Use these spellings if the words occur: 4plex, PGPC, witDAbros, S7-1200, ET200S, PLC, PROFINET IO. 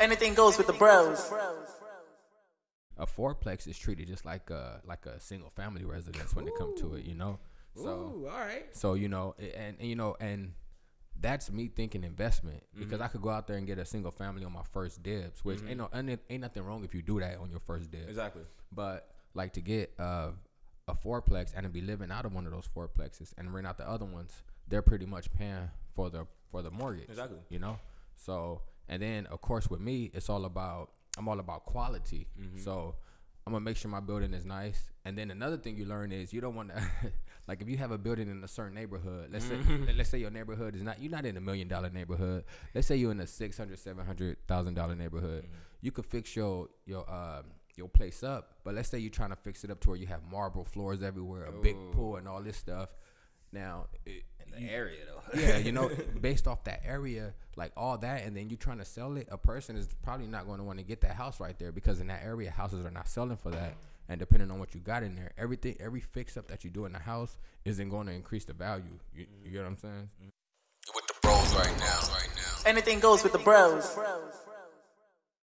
Anything goes with the bros. A 4plex is treated just like a single family residence when it comes to it, you know. So all right. So you know, and you know, and that's me thinking investment, because I could go out there and get a single family on my first dibs, which ain't nothing wrong if you do that on your first dibs. Exactly. But like to get a 4plex and to be living out of one of those 4plexes and rent out the other ones, they're pretty much paying for the mortgage. Exactly. You know. So and then of course with me, it's all about. I'm all about quality. So I'm going to make sure my building is nice. And then another thing you learn is you don't want to, like if you have a building in a certain neighborhood, let's say your neighborhood is not, you're not in $1 million neighborhood. Let's say you're in a $600,000, $700,000 neighborhood. You could fix your place up, but let's say you're trying to fix it up to where you have marble floors everywhere, a big pool and all this stuff. Now, in the area though. Yeah, you know, based off that area, like all that, and then you trying to sell it, a person is probably not going to want to get that house right there because in that area, houses are not selling for that. And depending on what you got in there, everything, every fix up that you do in the house isn't going to increase the value. You get what I'm saying? With the bros right now. Anything goes with the bros.